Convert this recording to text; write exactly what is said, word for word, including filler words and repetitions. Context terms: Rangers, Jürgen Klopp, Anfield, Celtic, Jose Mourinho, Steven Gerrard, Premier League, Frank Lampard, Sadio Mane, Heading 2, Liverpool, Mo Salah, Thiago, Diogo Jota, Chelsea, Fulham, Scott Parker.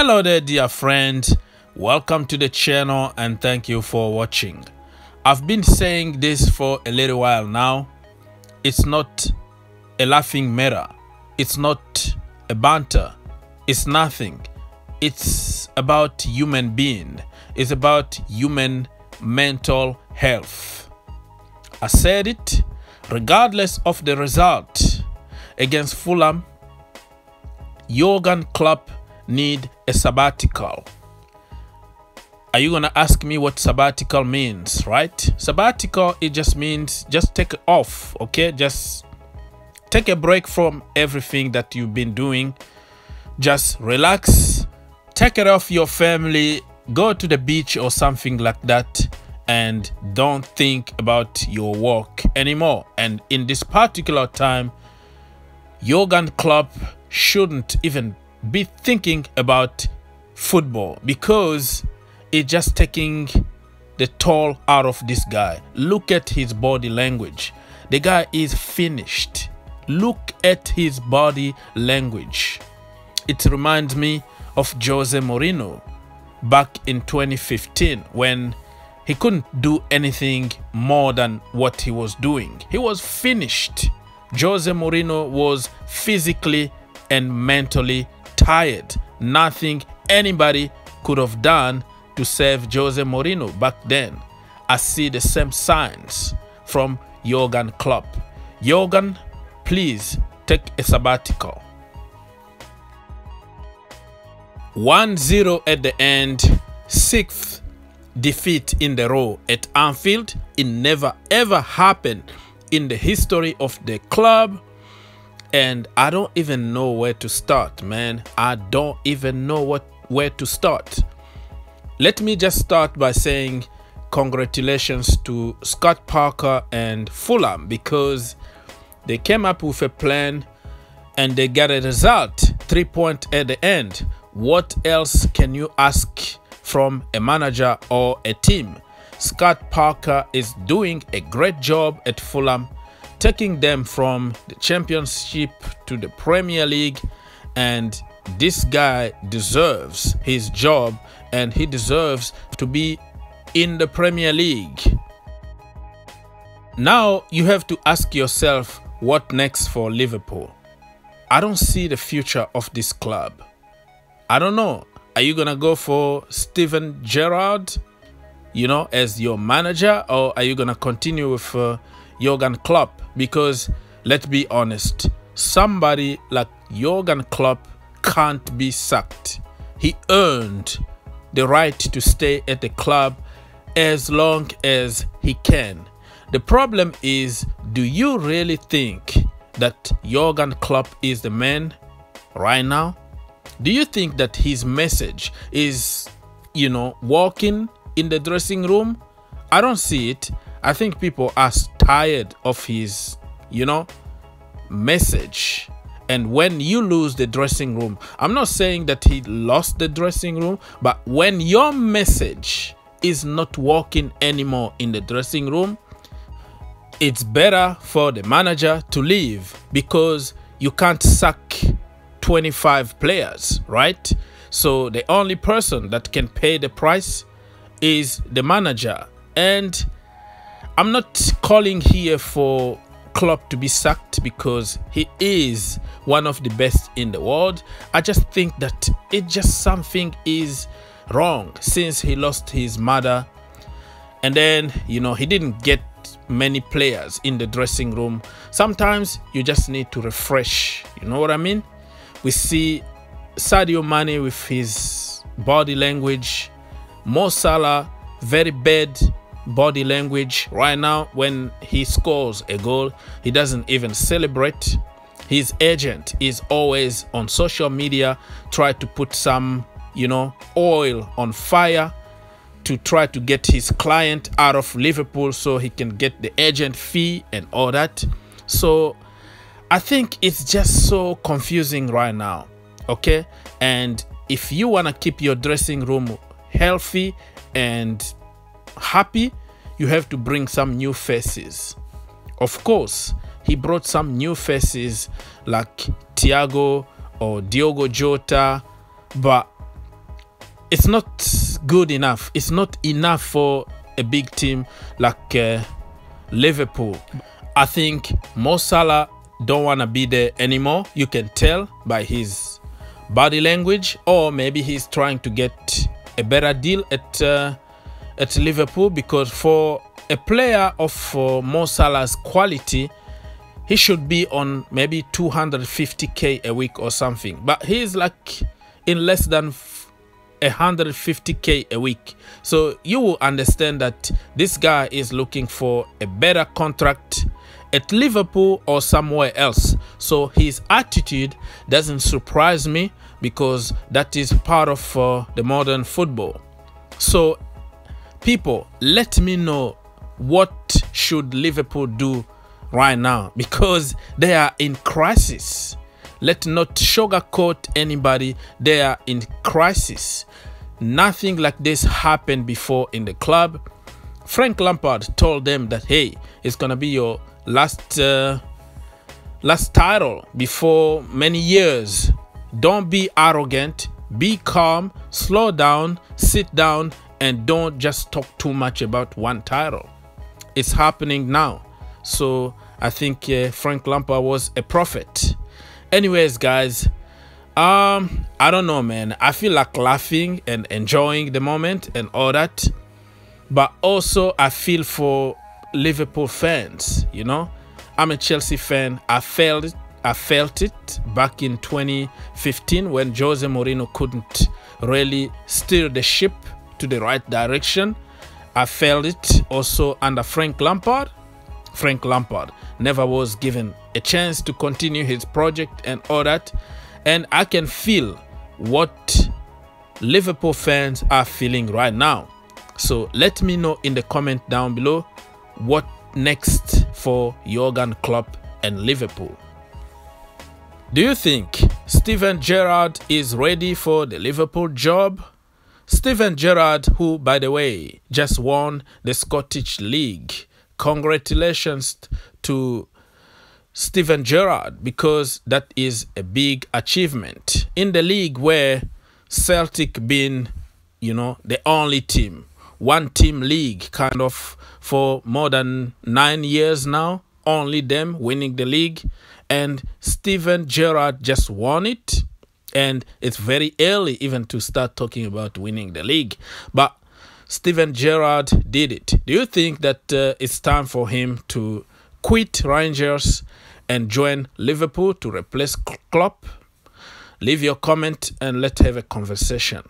Hello there, dear friend. Welcome to the channel and thank you for watching. I've been saying this for a little while now. It's not a laughing matter. It's not a banter. It's nothing. It's about human being. It's about human mental health. I said it, regardless of the result against Fulham, Jürgen Klopp need a sabbatical. Are you gonna ask me what sabbatical means, right? Sabbatical, it just means just take off, okay? Just take a break from everything that you've been doing. Just relax, take it off your family, go to the beach or something like that, and don't think about your work anymore. And in this particular time, Jürgen Klopp shouldn't even be thinking about football because it's just taking the toll out of this guy. Look at his body language. The guy is finished. Look at his body language. It reminds me of Jose Mourinho back in twenty fifteen when he couldn't do anything more than what he was doing. He was finished. Jose Mourinho was physically and mentally tired. Nothing anybody could have done to save Jose Mourinho back then. I see the same signs from Jürgen Klopp. Jürgen, please take a sabbatical. one zero at the end, sixth defeat in the row at Anfield. It never ever happened in the history of the club. And I don't even know where to start, man. I don't even know what where to start. Let me just start by saying congratulations to Scott Parker and Fulham because they came up with a plan and they got a result. Three points at the end. What else can you ask from a manager or a team? Scott Parker is doing a great job at Fulham, taking them from the Championship to the Premier League, and this guy deserves his job and he deserves to be in the Premier League. Now you have to ask yourself, what next for Liverpool? I don't see the future of this club. I don't know. Are you gonna go for Steven Gerrard, you know, as your manager, or are you gonna continue with uh, Jürgen Klopp? Because let's be honest, somebody like Jürgen Klopp can't be sacked. He earned the right to stay at the club as long as he can. The problem is, do you really think that Jürgen Klopp is the man right now? Do you think that his message is, you know, walking in the dressing room? I don't see it. I think people are tired of his, you know, message. And when you lose the dressing room, I'm not saying that he lost the dressing room, but when your message is not working anymore in the dressing room, it's better for the manager to leave because you can't sack twenty-five players, right? So the only person that can pay the price is the manager. And I'm not calling here for Klopp to be sacked because he is one of the best in the world. I just think that it just something is wrong since he lost his mother. And then, you know, he didn't get many players in the dressing room. Sometimes you just need to refresh. You know what I mean? We see Sadio Mane with his body language. Mo Salah, very bad body language right now. When he scores a goal, he doesn't even celebrate. His agent is always on social media trying to put some, you know, oil on fire to try to get his client out of Liverpool so he can get the agent fee and all that. So I think it's just so confusing right now, okay? And if you want to keep your dressing room healthy and happy, you have to bring some new faces. Of course, he brought some new faces like Thiago or Diogo Jota, but it's not good enough. It's not enough for a big team like uh, Liverpool. I think Mo Salah don't want to be there anymore. You can tell by his body language, or maybe he's trying to get a better deal at uh, at Liverpool, because for a player of uh, Mo Salah's quality, he should be on maybe two hundred fifty K a week or something, but he's like in less than one hundred fifty K a week. So you will understand that this guy is looking for a better contract at Liverpool or somewhere else. So his attitude doesn't surprise me, because that is part of uh, the modern football. So people, let me know what should Liverpool do right now, because they are in crisis. Let's not sugarcoat anybody. They are in crisis. Nothing like this happened before in the club. Frank Lampard told them that, hey, it's gonna be your last uh, last title before many years. Don't be arrogant, be calm, slow down, sit down, and don't just talk too much about one title. It's happening now. So I think uh, Frank Lampard was a prophet. Anyways, guys, um I don't know, man. I feel like laughing and enjoying the moment and all that, but also I feel for Liverpool fans. You know, I'm a Chelsea fan. I felt it. I felt it back in twenty fifteen when Jose Mourinho couldn't really steer the ship to the right direction. I felt it also under Frank Lampard. Frank Lampard never was given a chance to continue his project and all that, and I can feel what Liverpool fans are feeling right now. So let me know in the comment down below what next for Jürgen Klopp and Liverpool. Do you think Steven Gerrard is ready for the Liverpool job? Steven Gerrard, who, by the way, just won the Scottish League. Congratulations to Steven Gerrard, because that is a big achievement in the league where Celtic been, you know, the only team, one team league kind of, for more than nine years now, only them winning the league, and Steven Gerrard just won it. And it's very early even to start talking about winning the league, but Steven Gerrard did it. Do you think that uh, it's time for him to quit Rangers and join Liverpool to replace Klopp? Leave your comment and let's have a conversation.